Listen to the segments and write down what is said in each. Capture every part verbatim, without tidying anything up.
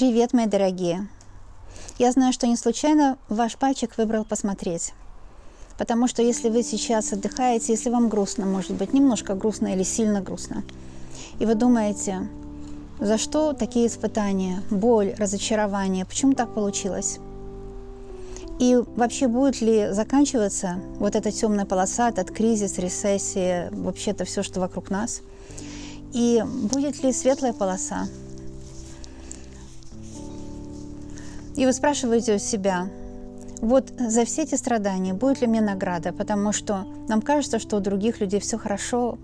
Привет, мои дорогие! Я знаю, что не случайно ваш пальчик выбрал посмотреть. Потому что если вы сейчас отдыхаете, если вам грустно, может быть, немножко грустно или сильно грустно, и вы думаете, за что такие испытания, боль, разочарование, почему так получилось? И вообще будет ли заканчиваться вот эта темная полоса, этот кризис, рецессия, вообще-то все, что вокруг нас? И будет ли светлая полоса? И вы спрашиваете у себя, вот за все эти страдания будет ли мне награда? Потому что нам кажется, что у других людей все хорошо.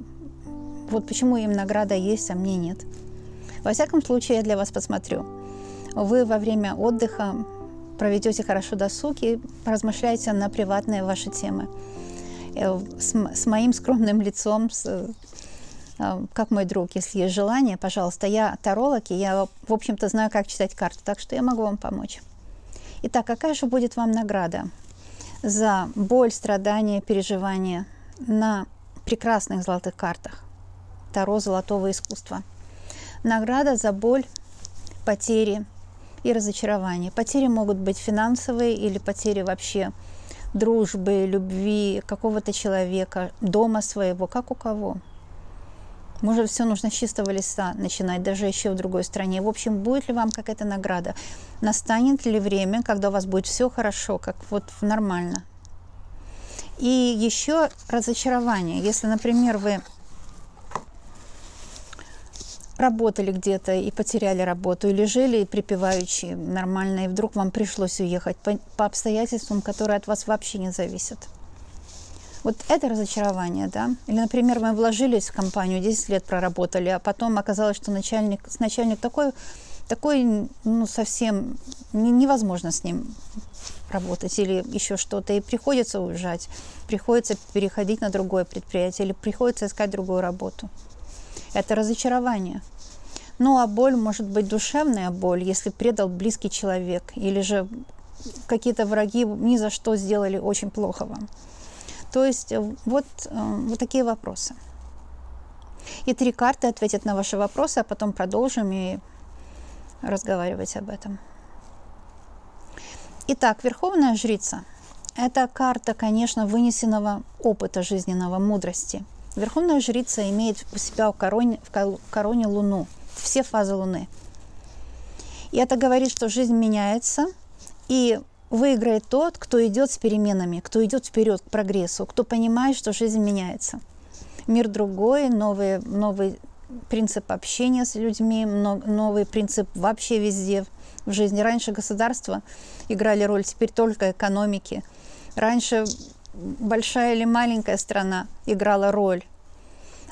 Вот почему им награда есть, а мне нет. Во всяком случае, я для вас посмотрю. Вы во время отдыха проведете хорошо досуг и размышляете на приватные ваши темы. С, с моим скромным лицом, с, как мой друг, если есть желание, пожалуйста. Я таролог, и я, в общем-то, знаю, как читать карты, так что я могу вам помочь. Итак, какая же будет вам награда за боль, страдания, переживания на прекрасных золотых картах Таро золотого искусства? Награда за боль, потери и разочарование. Потери могут быть финансовые или потери вообще дружбы, любви, какого-то человека, дома своего, как у кого. Может, все нужно с чистого листа начинать, даже еще в другой стране. В общем, будет ли вам какая-то награда? Настанет ли время, когда у вас будет все хорошо, как вот нормально? И еще разочарование. Если, например, вы работали где-то и потеряли работу, или жили припеваючи нормально, и вдруг вам пришлось уехать по, по обстоятельствам, которые от вас вообще не зависят. Вот это разочарование, да? Или, например, мы вложились в компанию, десять лет проработали, а потом оказалось, что начальник, начальник такой, такой, ну, совсем не, невозможно с ним работать или еще что-то, и приходится уезжать, приходится переходить на другое предприятие или приходится искать другую работу. Это разочарование. Ну, а боль может быть душевная боль, если предал близкий человек, или же какие-то враги ни за что сделали очень плохо вам. То есть вот, вот такие вопросы. И три карты ответят на ваши вопросы, а потом продолжим и разговаривать об этом. Итак, Верховная Жрица – это карта, конечно, вынесенного опыта жизненного, мудрости. Верховная Жрица имеет у себя в короне, в короне Луну, все фазы Луны. И это говорит, что жизнь меняется, и выиграет тот, кто идет с переменами, кто идет вперед к прогрессу, кто понимает, что жизнь меняется. Мир другой, новые, новый принцип общения с людьми, новый принцип вообще везде в жизни. Раньше государства играли роль, теперь только экономики. Раньше большая или маленькая страна играла роль,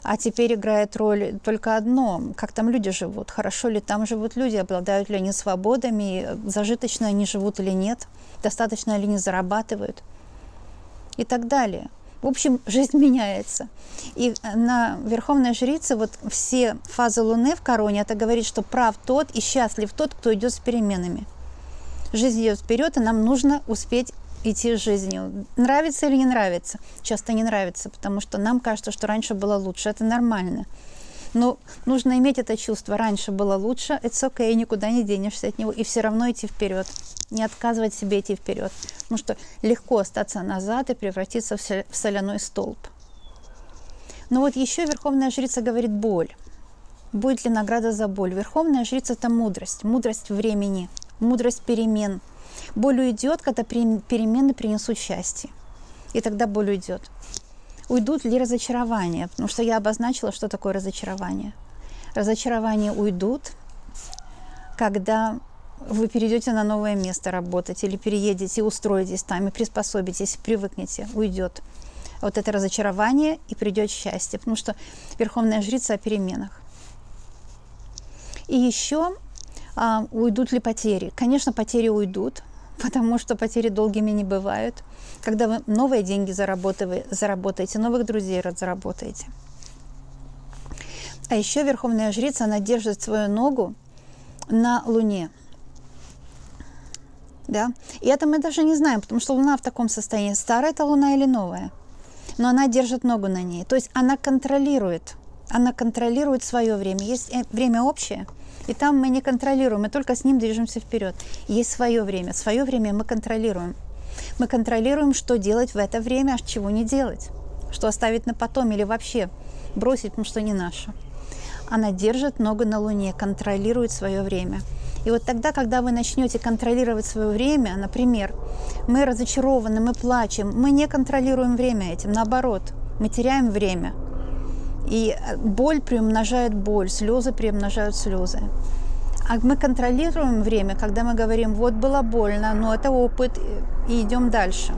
а теперь играет роль только одно, как там люди живут, хорошо ли там живут люди, обладают ли они свободами, зажиточно они живут или нет, достаточно ли они зарабатывают и так далее. В общем, жизнь меняется. И на Верховной Жрице вот все фазы Луны в короне, это говорит, что прав тот и счастлив тот, кто идет с переменами. Жизнь идет вперед, и нам нужно успеть идти с жизнью. Нравится или не нравится? Часто не нравится, потому что нам кажется, что раньше было лучше. Это нормально. Но нужно иметь это чувство. Раньше было лучше, it's okay, никуда не денешься от него. И все равно идти вперед. Не отказывать себе идти вперед. Потому что легко остаться назад и превратиться в соляной столб. Но вот еще Верховная Жрица говорит боль. Будет ли награда за боль? Верховная Жрица – это мудрость. Мудрость времени, мудрость перемен. Боль уйдет, когда перемены принесут счастье. И тогда боль уйдет. Уйдут ли разочарования? Потому что я обозначила, что такое разочарование. Разочарования уйдут, когда вы перейдете на новое место работать, или переедете, устроитесь там, и приспособитесь, привыкнете, уйдет. Вот это разочарование, и придет счастье. Потому что Верховная Жрица о переменах. И еще а, уйдут ли потери? Конечно, потери уйдут. Потому что потери долгими не бывают. Когда вы новые деньги заработаете, новых друзей заработаете. А еще Верховная Жрица, она держит свою ногу на Луне. Да? И это мы даже не знаем, потому что Луна в таком состоянии. Старая это Луна или новая? Но она держит ногу на ней. То есть она контролирует. Она контролирует свое время. Есть время общее И там мы не контролируем, мы только с ним движемся вперед. Есть свое время. Свое время мы контролируем. Мы контролируем, что делать в это время, а чего не делать. Что оставить на потом или вообще бросить, потому что не наше. Она держит ногу на Луне, контролирует свое время. И вот тогда, когда вы начнете контролировать свое время, например, мы разочарованы, мы плачем, мы не контролируем время этим, наоборот, мы теряем время. И боль приумножает боль, слезы приумножают слезы. А мы контролируем время, когда мы говорим, вот было больно, но это опыт, и идем дальше.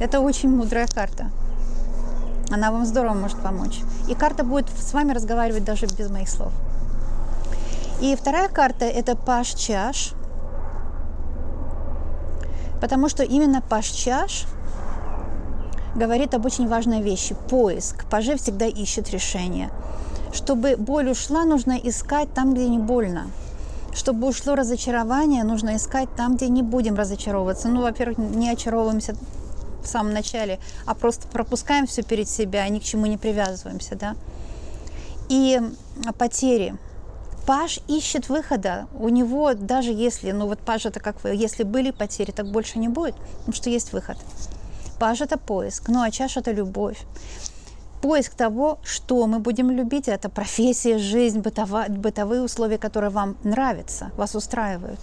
Это очень мудрая карта. Она вам здорово может помочь. И карта будет с вами разговаривать даже без моих слов. И вторая карта – это Паш-Чаш. Потому что именно Паш-Чаш говорит об очень важной вещи – поиск. Пажи всегда ищут решение. Чтобы боль ушла, нужно искать там, где не больно. Чтобы ушло разочарование, нужно искать там, где не будем разочаровываться. Ну, во-первых, не очаровываемся в самом начале, а просто пропускаем все перед себя, ни к чему не привязываемся, да. И потери. Паш ищет выхода. У него даже если, ну вот Паш это как вы, если были потери, так больше не будет, потому что есть выход. Паш это поиск, ну а чаш это любовь. Поиск того, что мы будем любить, это профессия, жизнь, бытова, бытовые условия, которые вам нравятся, вас устраивают.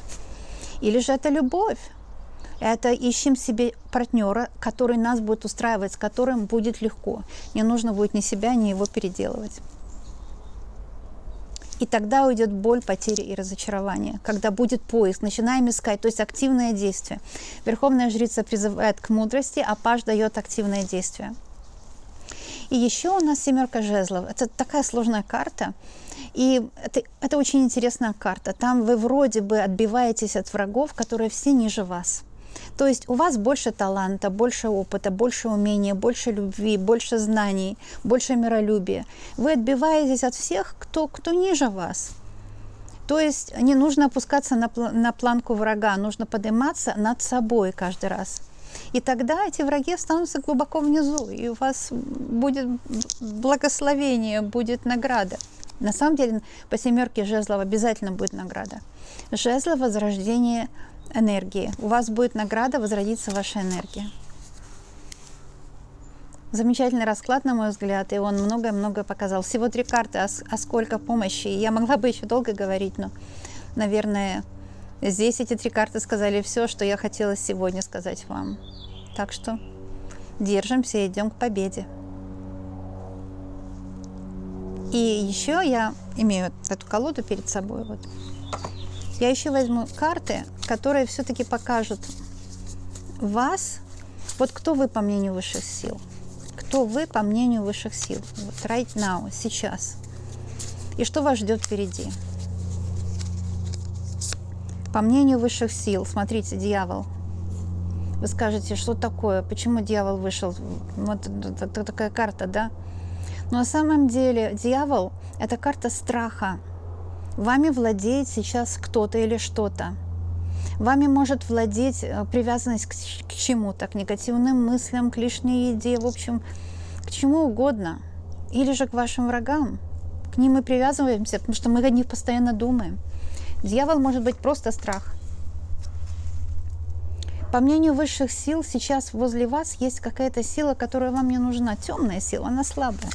Или же это любовь. Это ищем себе партнера, который нас будет устраивать, с которым будет легко. Не нужно будет ни себя, ни его переделывать. И тогда уйдет боль, потери и разочарование. Когда будет поиск, начинаем искать, то есть активное действие. Верховная жрица призывает к мудрости, а Паш дает активное действие. И еще у нас семерка жезлов. Это такая сложная карта. И это, это очень интересная карта. Там вы вроде бы отбиваетесь от врагов, которые все ниже вас. То есть у вас больше таланта, больше опыта, больше умения, больше любви, больше знаний, больше миролюбия. Вы отбиваетесь от всех, кто, кто ниже вас. То есть не нужно опускаться на, на планку врага, нужно подниматься над собой каждый раз. И тогда эти враги останутся глубоко внизу, и у вас будет благословение, будет награда. На самом деле по семерке жезлов обязательно будет награда. Жезло – возрождение энергии. У вас будет награда, возродится ваша энергия. Замечательный расклад, на мой взгляд, и он многое-многое показал. Всего три карты, а, а сколько помощи. Я могла бы еще долго говорить, но, наверное, здесь эти три карты сказали все, что я хотела сегодня сказать вам. Так что держимся и идем к победе. И еще я имею эту колоду перед собой. Вот. Я еще возьму карты, которые все-таки покажут вас, вот кто вы по мнению высших сил. Кто вы по мнению высших сил. Вот right now, сейчас. И что вас ждет впереди. По мнению высших сил, смотрите, дьявол. Вы скажете, что такое, почему дьявол вышел? Вот такая карта, да? Но на самом деле дьявол – это карта страха. Вами владеет сейчас кто-то или что-то. Вами может владеть привязанность к чему-то, к негативным мыслям, к лишней еде, в общем, к чему угодно. Или же к вашим врагам. К ним мы привязываемся, потому что мы о них постоянно думаем. Дьявол может быть просто страх. По мнению высших сил, сейчас возле вас есть какая-то сила, которая вам не нужна. Темная сила, она слабая.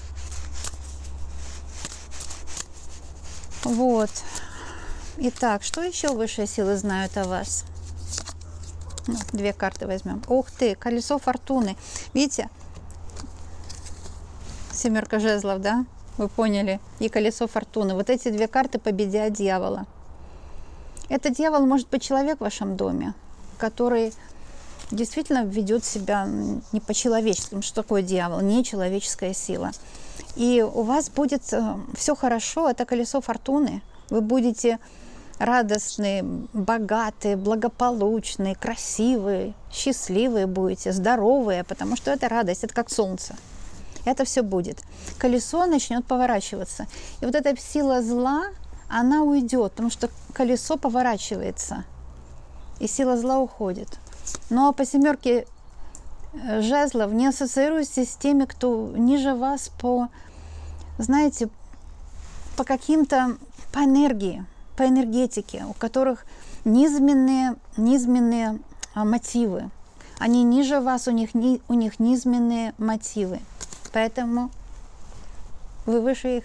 Вот. Итак, что еще высшие силы знают о вас? Две карты возьмем. Ух ты, колесо фортуны. Видите? Семерка жезлов, да? Вы поняли? И колесо фортуны. Вот эти две карты победят дьявола. Это дьявол может быть человек в вашем доме, который действительно ведет себя не по-человеческому. Что такое дьявол? Нечеловеческая сила. И у вас будет все хорошо, это колесо фортуны. Вы будете радостны, богаты, благополучны, красивые, счастливые будете, здоровые, потому что это радость, это как солнце. Это все будет. Колесо начнет поворачиваться. И вот эта сила зла, она уйдет, потому что колесо поворачивается, и сила зла уходит. Но по семерке жезлов не ассоциируйтесь с теми, кто ниже вас по, знаете, по каким-то, по энергии. по энергетике, у которых низменные, низменные мотивы. Они ниже вас, у них, у них низменные мотивы. Поэтому вы выше их.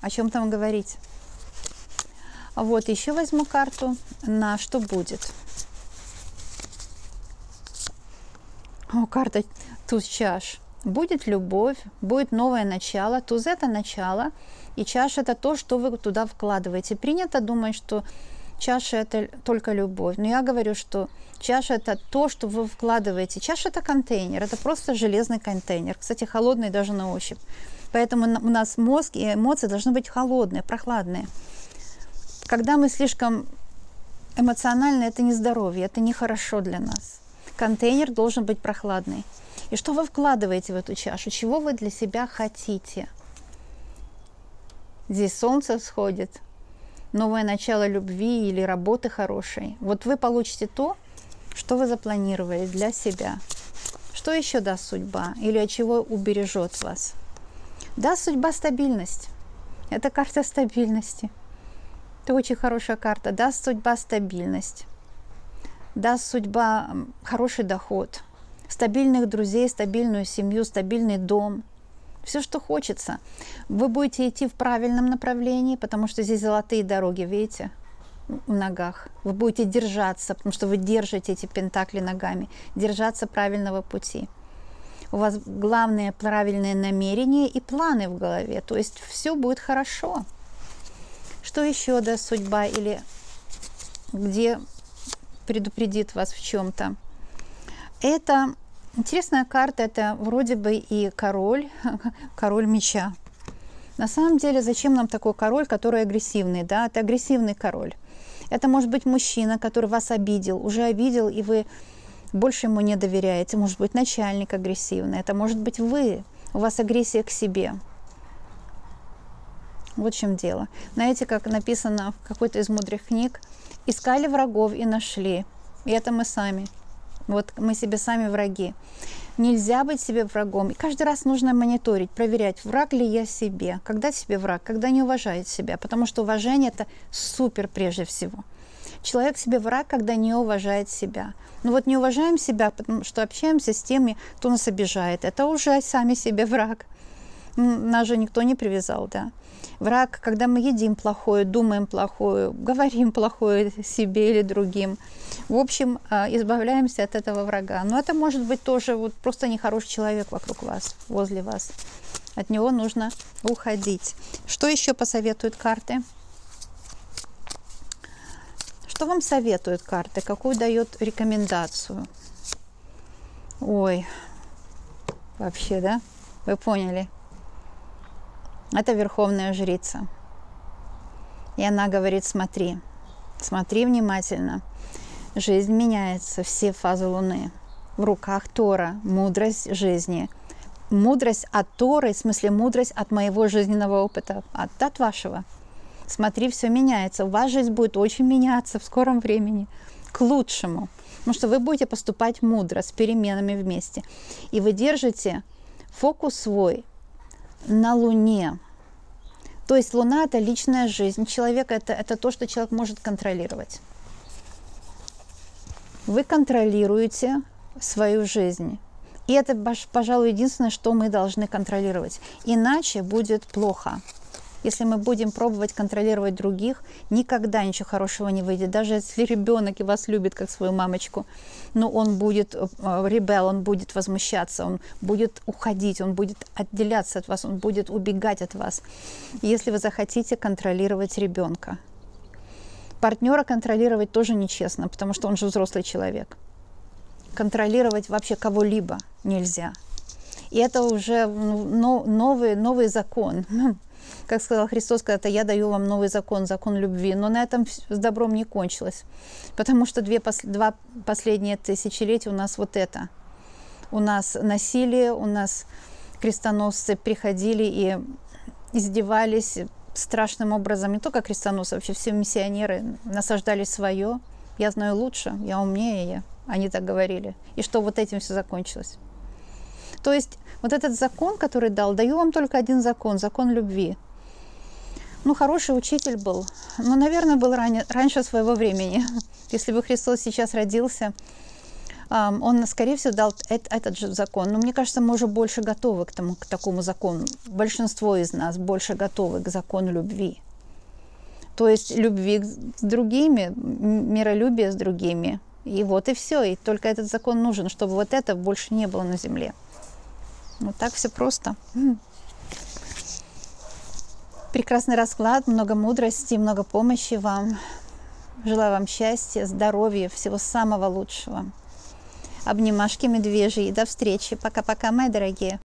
О чем там говорить? Вот, еще возьму карту на что будет. О, карта туз чаш. Будет любовь, будет новое начало. Туз – это начало, и чаша – это то, что вы туда вкладываете. Принято думать, что чаша – это только любовь. Но я говорю, что чаша – это то, что вы вкладываете. Чаша – это контейнер, это просто железный контейнер. Кстати, холодный даже на ощупь. Поэтому у нас мозг и эмоции должны быть холодные, прохладные. Когда мы слишком эмоциональны, это не здоровье, это нехорошо для нас. Контейнер должен быть прохладный. И что вы вкладываете в эту чашу? Чего вы для себя хотите? Здесь солнце всходит, новое начало любви или работы хорошей. Вот вы получите то, что вы запланировали для себя. Что еще даст судьба или от чего убережет вас? Даст судьба стабильность. Это карта стабильности. Это очень хорошая карта. Даст судьба стабильность. Даст судьба хороший доход, стабильных друзей, стабильную семью, стабильный дом. Все, что хочется. Вы будете идти в правильном направлении, потому что здесь золотые дороги, видите, в ногах. Вы будете держаться, потому что вы держите эти пентакли ногами, держаться правильного пути. У вас главное правильные намерения и планы в голове, то есть все будет хорошо. Что еще даст судьба или где предупредит вас в чем-то? Это интересная карта, это вроде бы и король, король меча. На самом деле, зачем нам такой король, который агрессивный, да? Это агрессивный король. Это может быть мужчина, который вас обидел, уже обидел, и вы больше ему не доверяете. Может быть начальник агрессивный, это может быть вы, у вас агрессия к себе. Вот в чем дело. Знаете, как написано в какой-то из мудрых книг, искали врагов и нашли. И это мы сами. Вот мы себе сами враги. Нельзя быть себе врагом. И каждый раз нужно мониторить, проверять, враг ли я себе. Когда себе враг, когда не уважает себя. Потому что уважение – это супер прежде всего. Человек себе враг, когда не уважает себя. Но вот не уважаем себя, потому что общаемся с теми, кто нас обижает. Это уже сами себе враг. Нас же никто не привязал, да. Враг, когда мы едим плохое, думаем плохое, говорим плохое себе или другим. В общем, избавляемся от этого врага. Но это может быть тоже вот просто нехороший человек вокруг вас, возле вас. От него нужно уходить. Что еще посоветуют карты? Что вам советуют карты? Какую дает рекомендацию? Ой, вообще, да? Вы поняли? Это Верховная Жрица. И она говорит, смотри, смотри внимательно. Жизнь меняется, все фазы Луны. В руках Тора, мудрость жизни. Мудрость от Торы, в смысле мудрость от моего жизненного опыта, от, от вашего. Смотри, все меняется. Ваша жизнь будет очень меняться в скором времени, к лучшему. Потому что вы будете поступать мудро, с переменами вместе. И вы держите фокус свой на Луне. То есть Луна – это личная жизнь человека, это, это то, что человек может контролировать. Вы контролируете свою жизнь. И это, пожалуй, единственное, что мы должны контролировать. Иначе будет плохо. Если мы будем пробовать контролировать других, никогда ничего хорошего не выйдет. Даже если ребенок и вас любит, как свою мамочку, но он будет ребел, он будет возмущаться, он будет уходить, он будет отделяться от вас, он будет убегать от вас. Если вы захотите контролировать ребенка. Партнера контролировать тоже нечестно, потому что он же взрослый человек. Контролировать вообще кого-либо нельзя. И это уже новый, новый закон. Как сказал Христос когда-то, я даю вам новый закон, закон любви. Но на этом с добром не кончилось. Потому что две, два последние тысячелетия у нас вот это. У нас насилие, у нас крестоносцы приходили и издевались страшным образом. Не только крестоносцы, вообще все миссионеры насаждали свое. Я знаю лучше, я умнее, они так говорили. И что вот этим все закончилось. То есть вот этот закон, который дал, даю вам только один закон, закон любви. Ну, хороший учитель был. Ну, наверное, был ранее, раньше своего времени. Если бы Христос сейчас родился, он, скорее всего, дал этот же закон. Но мне кажется, мы уже больше готовы к, тому, к такому закону. Большинство из нас больше готовы к закону любви. То есть любви с другими, миролюбие с другими. И вот и все. И только этот закон нужен, чтобы вот это больше не было на земле. Вот так все просто. Прекрасный расклад, много мудрости, много помощи вам. Желаю вам счастья, здоровья, всего самого лучшего. Обнимашки медвежьи. До встречи. Пока-пока, мои дорогие.